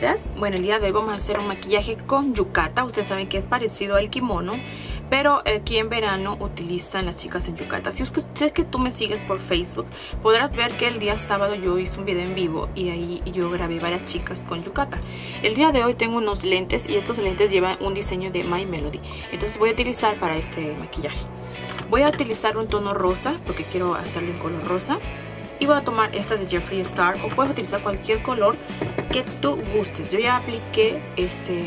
lindas. Bueno, el día de hoy vamos a hacer un maquillaje con yukata. Ustedes saben que es parecido al kimono, pero aquí en verano utilizan las chicas en yukata. Si es que tú me sigues por Facebook, podrás ver que el día sábado yo hice un video en vivo y ahí yo grabé varias chicas con yukata. El día de hoy tengo unos lentes y estos lentes llevan un diseño de My Melody. Entonces voy a utilizar para este maquillaje. Voy a utilizar un tono rosa porque quiero hacerlo en color rosa. Y voy a tomar esta de Jeffree Star, o puedes utilizar cualquier color que tú gustes. Yo ya apliqué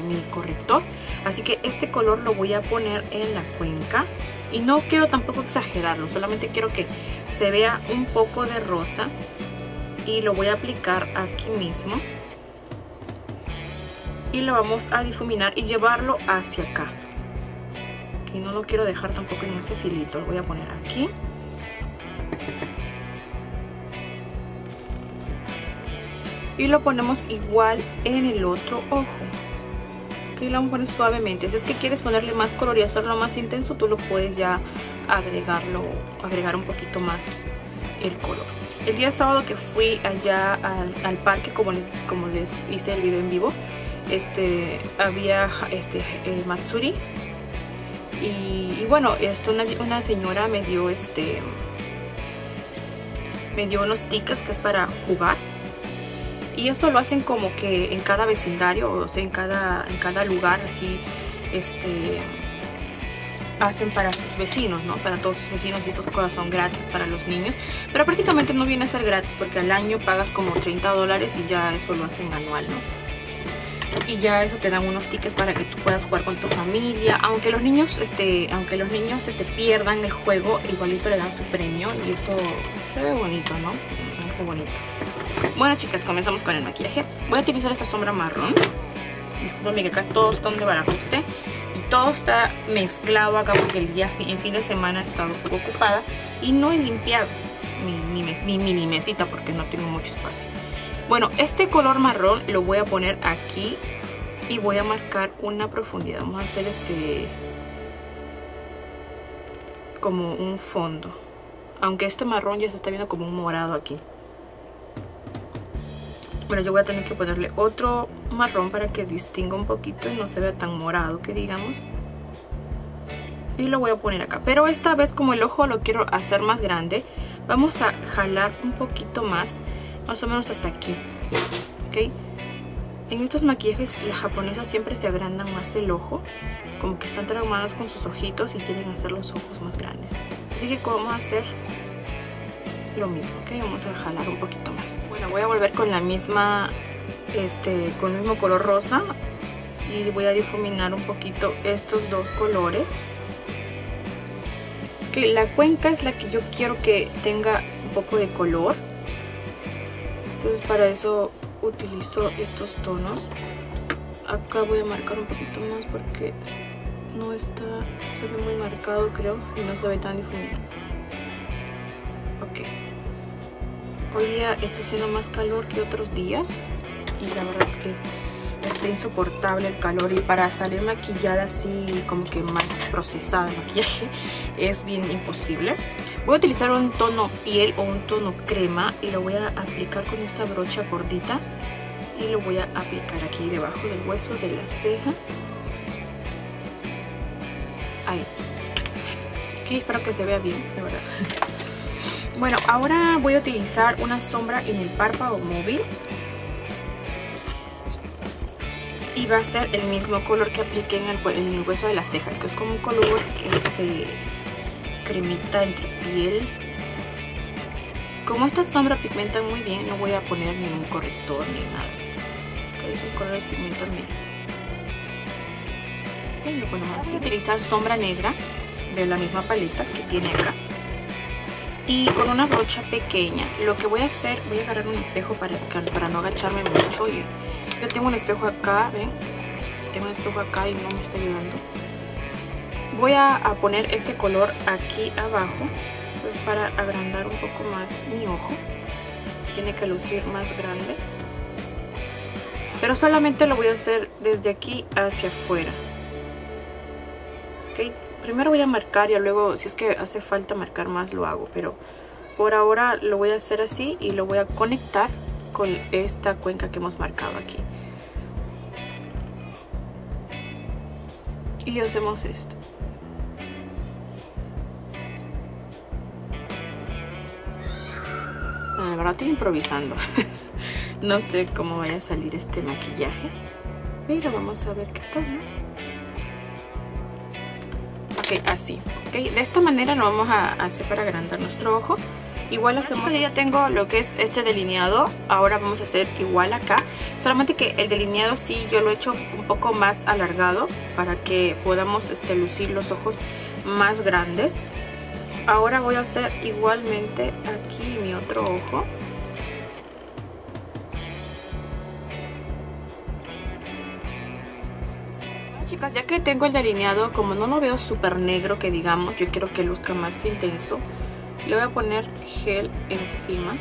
mi corrector, así que este color lo voy a poner en la cuenca. Y no quiero tampoco exagerarlo, solamente quiero que se vea un poco de rosa. Y lo voy a aplicar aquí mismo. Y lo vamos a difuminar y llevarlo hacia acá. Y no lo quiero dejar tampoco en ese filito, lo voy a poner aquí. Y lo ponemos igual en el otro ojo. Aquí lo vamos a poner suavemente. Si es que quieres ponerle más color y hacerlo más intenso, tú lo puedes ya agregar un poquito más el color. El día sábado que fui allá al parque, como les hice el video en vivo, había matsuri. Y bueno, una señora me dio unos tickets que es para jugar. Y eso lo hacen como que en cada vecindario, o sea, en cada lugar, así, hacen para sus vecinos, ¿no? Para todos sus vecinos, y esas cosas son gratis para los niños. Pero prácticamente no viene a ser gratis, porque al año pagas como $30 y ya eso lo hacen anual, ¿no? Y ya eso te dan unos tickets para que tú puedas jugar con tu familia. Aunque los niños, pierdan el juego, igualito le dan su premio y eso se ve bonito, ¿no? Algo bonito. Bueno, chicas, comenzamos con el maquillaje. Voy a utilizar esta sombra marrón. Disculpenme que acá todos están de barajuste y todo está mezclado acá porque el día en fin de semana he estado un poco ocupada y no he limpiado mi mini mesita porque no tengo mucho espacio. Bueno, este color marrón lo voy a poner aquí y voy a marcar una profundidad. Vamos a hacer como un fondo, aunque este marrón ya se está viendo como un morado aquí. Bueno, yo voy a tener que ponerle otro marrón para que distinga un poquito y no se vea tan morado que digamos. Y lo voy a poner acá. Pero esta vez como el ojo lo quiero hacer más grande, vamos a jalar un poquito más o menos hasta aquí. ¿Okay? En estos maquillajes las japonesas siempre se agrandan más el ojo. Como que están traumadas con sus ojitos y quieren hacer los ojos más grandes. Así que vamos a hacer lo mismo, que ¿okay? Vamos a jalar un poquito más. Bueno, voy a volver con la misma con el mismo color rosa y voy a difuminar un poquito estos dos colores. Que la cuenca es la que yo quiero que tenga un poco de color, entonces para eso utilizo estos tonos. Acá voy a marcar un poquito más porque no está, se ve muy marcado creo y no se ve tan difuminado. Ok, hoy día está haciendo más calor que otros días y la verdad que está insoportable el calor, y para salir maquillada así como que más procesada el maquillaje es bien imposible. Voy a utilizar un tono piel o un tono crema y lo voy a aplicar con esta brocha gordita y lo voy a aplicar aquí debajo del hueso de la ceja. Ahí. Aquí espero que se vea bien, la verdad. Bueno, ahora voy a utilizar una sombra en el párpado móvil y va a ser el mismo color que apliqué en el hueso de las cejas, que es como un color cremita entre piel. Como esta sombra pigmenta muy bien, no voy a poner ningún corrector ni nada. Esos colores pigmentan bien. Bueno, voy a utilizar sombra negra de la misma paleta que tiene acá. Y con una brocha pequeña, lo que voy a hacer, voy a agarrar un espejo para no agacharme mucho. Y yo tengo un espejo acá, ven, tengo un espejo acá y no me está ayudando. Voy a poner este color aquí abajo, pues para agrandar un poco más mi ojo. Tiene que lucir más grande. Pero solamente lo voy a hacer desde aquí hacia afuera. Ok. Primero voy a marcar y luego, si es que hace falta marcar más, lo hago. Pero por ahora lo voy a hacer así y lo voy a conectar con esta cuenca que hemos marcado aquí. y hacemos esto. La verdad estoy improvisando. No sé cómo vaya a salir este maquillaje, pero vamos a ver qué tal, ¿no? Ok, así. Okay. De esta manera lo vamos a hacer para agrandar nuestro ojo. Igual hacemos... Así que ya tengo lo que es este delineado. Ahora vamos a hacer igual acá. Solamente que el delineado sí yo lo he hecho un poco más alargado para que podamos lucir los ojos más grandes. Ahora voy a hacer igualmente aquí mi otro ojo. Chicas, ya que tengo el delineado, como no lo veo súper negro que digamos, yo quiero que luzca más intenso. Le voy a poner gel encima.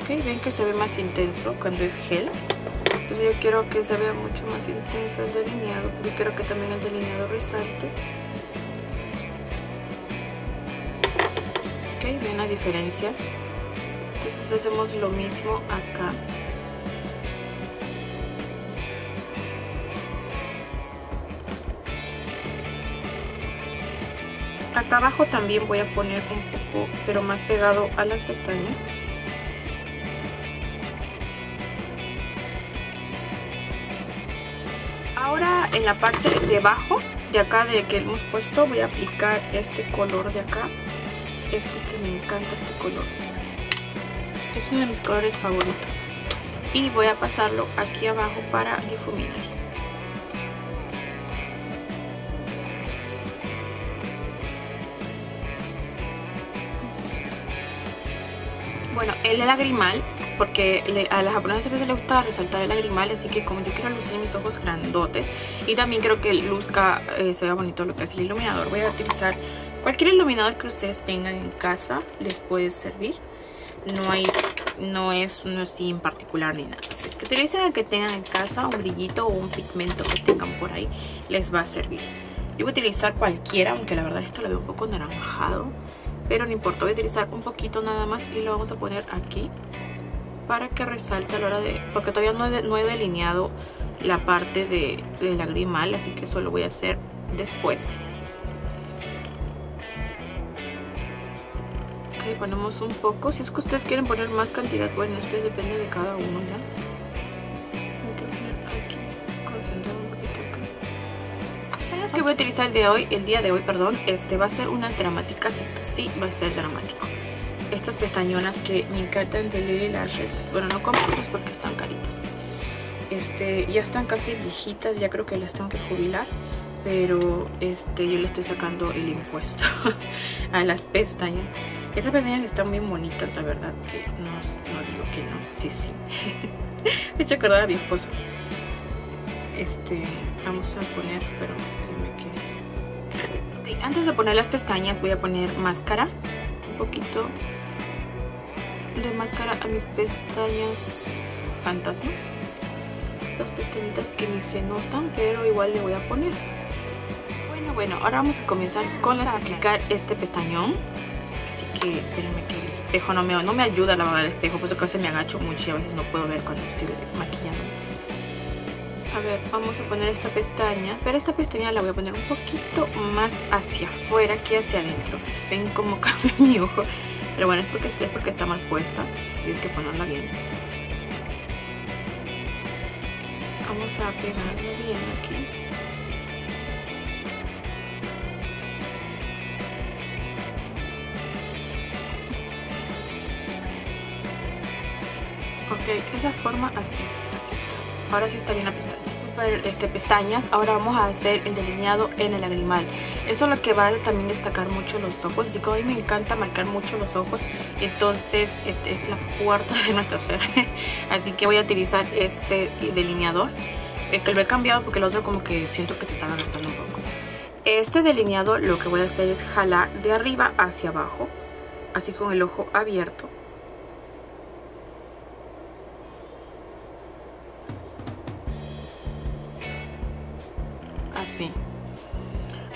Ok, ven que se ve más intenso cuando es gel. Entonces yo quiero que se vea mucho más intenso el delineado. Yo quiero que también el delineado resalte. Ok, ven la diferencia. Entonces hacemos lo mismo acá. Acá abajo también voy a poner un poco, pero más pegado a las pestañas. Ahora en la parte de abajo, de acá de que hemos puesto, voy a aplicar este color de acá. Este que me encanta, este color. Es uno de mis colores favoritos. Y voy a pasarlo aquí abajo para difuminar. Bueno, el lagrimal, porque a las japonesas siempre les gusta resaltar el lagrimal, así que como yo quiero lucir mis ojos grandotes y también creo que luzca, se vea bonito lo que es el iluminador, voy a utilizar cualquier iluminador que ustedes tengan en casa, les puede servir. No es así en particular ni nada. Así que utilicen el que tengan en casa, un brillito o un pigmento que tengan por ahí, les va a servir. Yo voy a utilizar cualquiera, aunque la verdad esto lo veo un poco anaranjado, pero no importa, voy a utilizar un poquito nada más y lo vamos a poner aquí para que resalte a la hora de... Porque todavía no he delineado la parte de lagrimal, así que eso lo voy a hacer después. Y ponemos un poco, si es que ustedes quieren poner más cantidad, bueno, ustedes depende de cada uno ya. Aquí, concentrar un poquito acá. Las pestañas que voy a utilizar el día de hoy, va a ser unas dramáticas, esto sí va a ser dramático. Estas pestañonas que me encantan de Lily Lashes, bueno, no compramos porque están caritas. Ya están casi viejitas, ya creo que las tengo que jubilar. Pero yo le estoy sacando el impuesto a las pestañas. Estas pestañas están bien bonitas, la verdad, que no digo que no, sí. Me he hecho acordar a mi esposo. Vamos a poner, pero déjame que... Okay, antes de poner las pestañas voy a poner máscara. Un poquito de máscara a mis pestañas fantasmas. Las pestañitas que ni se notan, pero igual le voy a poner. Bueno, ahora vamos a comenzar con las... aplicar este pestañón. Así que espérenme que el espejo no me ayuda, la verdad, el espejo, por eso que a veces me agacho mucho y a veces no puedo ver cuando estoy maquillando. A ver, vamos a poner esta pestaña, pero esta pestaña la voy a poner un poquito más hacia afuera que hacia adentro. Ven cómo cambia mi ojo, pero bueno, es porque está mal puesta y hay que ponerla bien. Vamos a pegarlo bien aquí. Ok, es la forma así está. Ahora sí está bien la pestaña. Super pestañas. Ahora vamos a hacer el delineado en el lagrimal. Esto es lo que va a también destacar mucho los ojos. Así que hoy me encanta marcar mucho los ojos. Entonces, es la puerta de nuestro ser. Así que voy a utilizar este delineador. Que lo he cambiado porque el otro como que siento que se estaba gastando un poco. Este delineado lo que voy a hacer es jalar de arriba hacia abajo. Así con el ojo abierto. Así.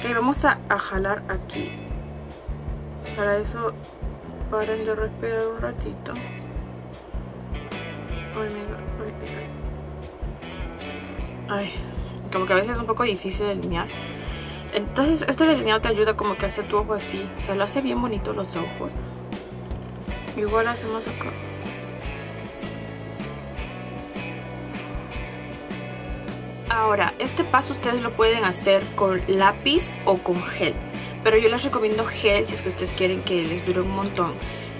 Ok, vamos a jalar aquí para eso paren de respirar un ratito. Ay, como que a veces es un poco difícil delinear. Entonces este delineado te ayuda como que hace tu ojo así. O sea, lo hace bien bonito los ojos. Igual hacemos acá. Ahora, este paso ustedes lo pueden hacer con lápiz o con gel. Pero yo les recomiendo gel si es que ustedes quieren que les dure un montón.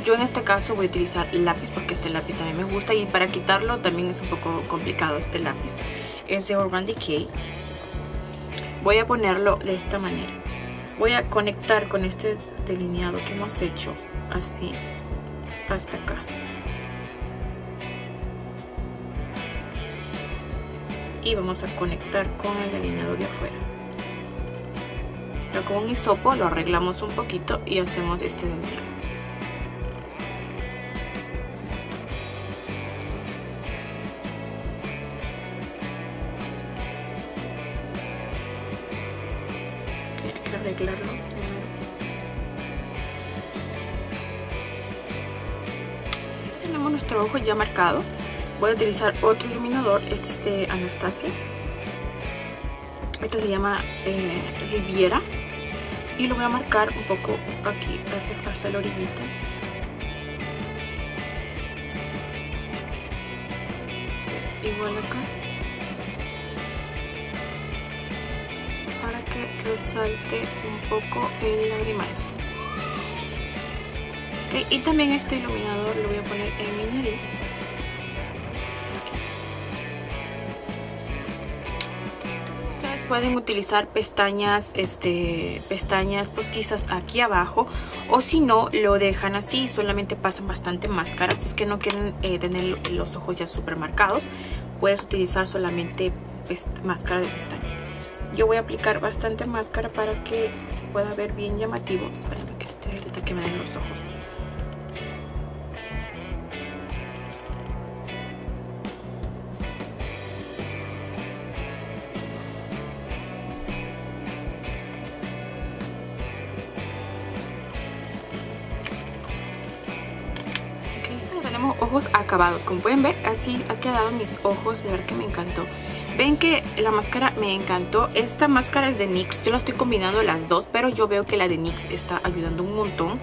Yo en este caso voy a utilizar lápiz porque este lápiz también me gusta. Y para quitarlo también es un poco complicado este lápiz. Es de Urban Decay. Voy a ponerlo de esta manera. Voy a conectar con este delineado que hemos hecho así hasta acá. Y vamos a conectar con el delineado de afuera. Pero con un hisopo lo arreglamos un poquito y hacemos este delineado. Arreglarlo. Tenemos nuestro ojo ya marcado. Voy a utilizar otro iluminador. Este es de Anastasia. Este se llama Riviera. Y lo voy a marcar un poco aquí, hacia la orillita. Igual acá. Para que resalte un poco el lagrimal. Okay, y también este iluminador lo voy a poner en mi nariz. Okay. Ustedes pueden utilizar pestañas, pestañas postizas aquí abajo, o si no lo dejan así, solamente pasan bastante máscara. Si es que no quieren tener los ojos ya super marcados, puedes utilizar solamente máscara de pestaña. Yo voy a aplicar bastante máscara para que se pueda ver bien llamativo. Espérate que esté ahorita que me den los ojos. Ok, tenemos ojos acabados. Como pueden ver, así ha quedado mis ojos. De verdad que me encantó. Ven que la máscara me encantó. Esta máscara es de NYX. Yo la estoy combinando las dos, pero yo veo que la de NYX está ayudando un montón.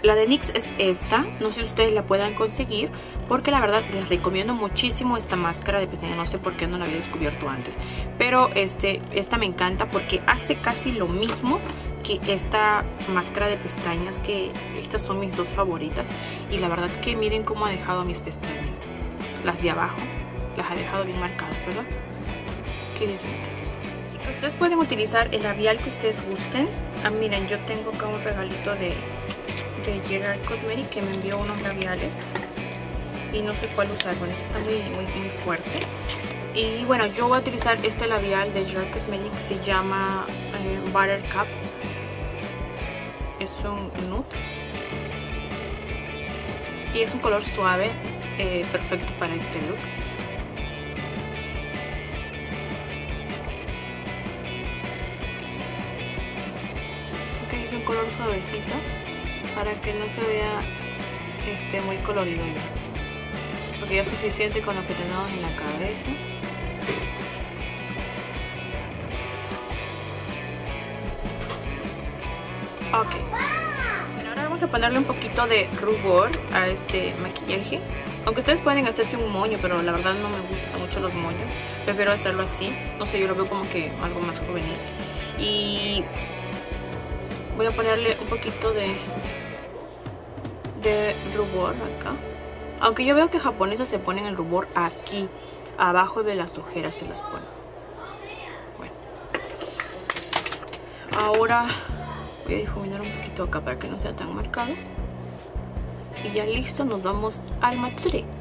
La de NYX es esta. No sé si ustedes la puedan conseguir, porque la verdad les recomiendo muchísimo esta máscara de pestaña. No sé por qué no la había descubierto antes. Pero esta me encanta porque hace casi lo mismo que esta máscara de pestañas. Que estas son mis dos favoritas. Y la verdad que miren cómo ha dejado mis pestañas. Las de abajo. Las ha dejado bien marcadas, ¿verdad? Ustedes pueden utilizar el labial que ustedes gusten. Miren, yo tengo acá un regalito de Gerard Cosmetics que me envió unos labiales y no sé cuál usar. Bueno, este está muy fuerte. Y bueno, yo voy a utilizar este labial de Gerard Cosmetics que se llama Buttercup. Es un nude y es un color suave, perfecto para este look. Color suavecito para que no se vea muy colorido ya, porque ya es suficiente con lo que tenemos en la cabeza. Ok, bueno, ahora vamos a ponerle un poquito de rubor a este maquillaje, aunque ustedes pueden hacerse un moño, pero la verdad no me gustan mucho los moños, prefiero hacerlo así, no sé, yo lo veo como que algo más juvenil. Y voy a ponerle un poquito de rubor acá. Aunque yo veo que japonesas se ponen el rubor aquí, abajo de las ojeras se las ponen. Bueno. Ahora voy a difuminar un poquito acá para que no sea tan marcado. Y ya listo, nos vamos al matsuri.